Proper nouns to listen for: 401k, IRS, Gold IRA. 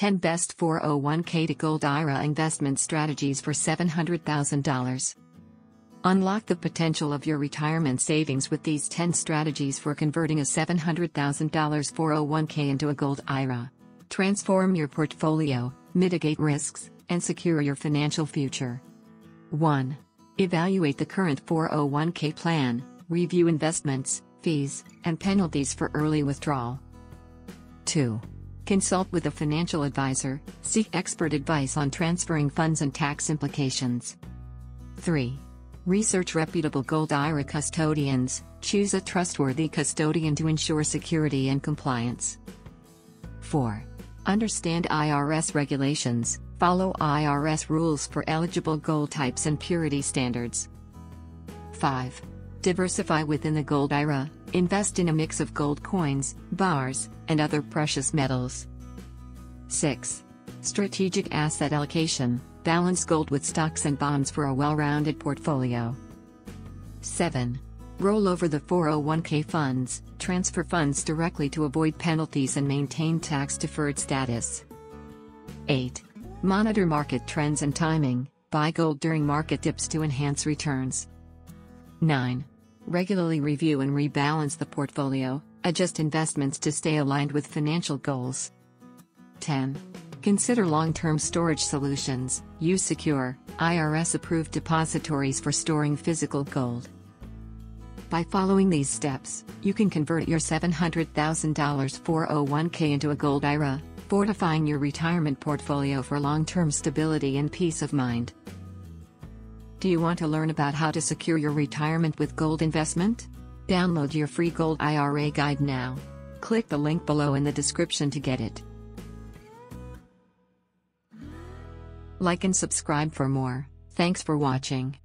10 Best 401k to Gold IRA Investment Strategies for $700,000. Unlock the potential of your retirement savings with these 10 strategies for converting a $700,000 401k into a Gold IRA. Transform your portfolio, mitigate risks, and secure your financial future. 1. Evaluate the current 401k plan, review investments, fees, and penalties for early withdrawal. 2. Consult with a financial advisor, seek expert advice on transferring funds and tax implications. 3. Research reputable Gold IRA custodians, choose a trustworthy custodian to ensure security and compliance. 4. Understand IRS regulations, follow IRS rules for eligible gold types and purity standards. 5. Diversify within the Gold IRA, invest in a mix of gold coins, bars, and other precious metals. 6. Strategic asset allocation, balance gold with stocks and bonds for a well-rounded portfolio. 7. Roll over the 401k funds, transfer funds directly to avoid penalties and maintain tax-deferred status. 8. Monitor market trends and timing, buy gold during market dips to enhance returns. 9. Regularly review and rebalance the portfolio, adjust investments to stay aligned with financial goals. 10. Consider long-term storage solutions, use secure, IRS-approved depositories for storing physical gold. By following these steps, you can convert your $700,000 401k into a Gold IRA, fortifying your retirement portfolio for long-term stability and peace of mind. Do you want to learn about how to secure your retirement with gold investment? Download your free Gold IRA guide now. Click the link below in the description to get it. Like and subscribe for more. Thanks for watching.